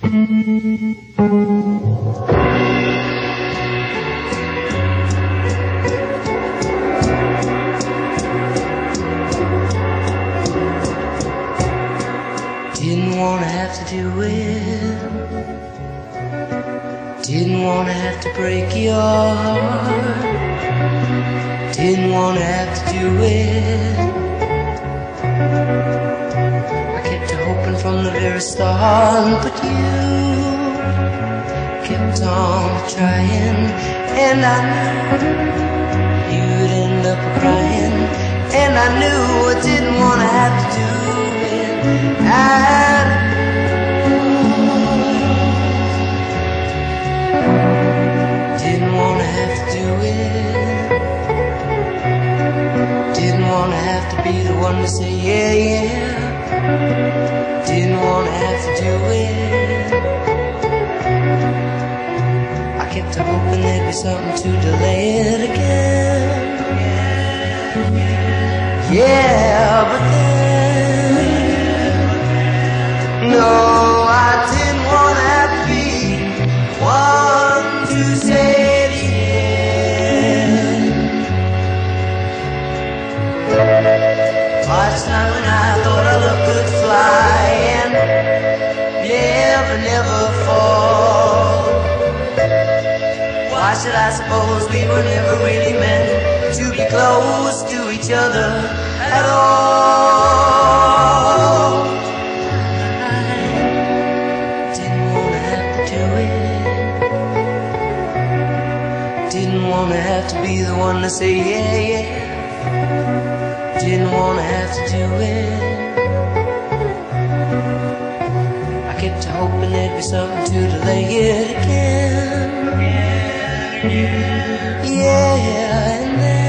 Didn't wanna have to do it. Didn't wanna have to break your heart. Didn't wanna have to do it. I kept hoping from the very start, but you kept on trying, and I knew you'd end up crying, and I knew I didn't wanna have to do it. Wanted to say yeah, yeah. Didn't wanna have to do it. I kept hoping there'd be something to delay it again. Yeah, but then no, I didn't wanna have to be one to say time when I thought I looked good flying, never fall. Why should I suppose we were never really meant to be close to each other at all? I didn't wanna have to do it. Didn't wanna have to be the one to say yeah, yeah. Didn't wanna have to do it. I kept hoping there'd be something to delay it again. Yeah, and then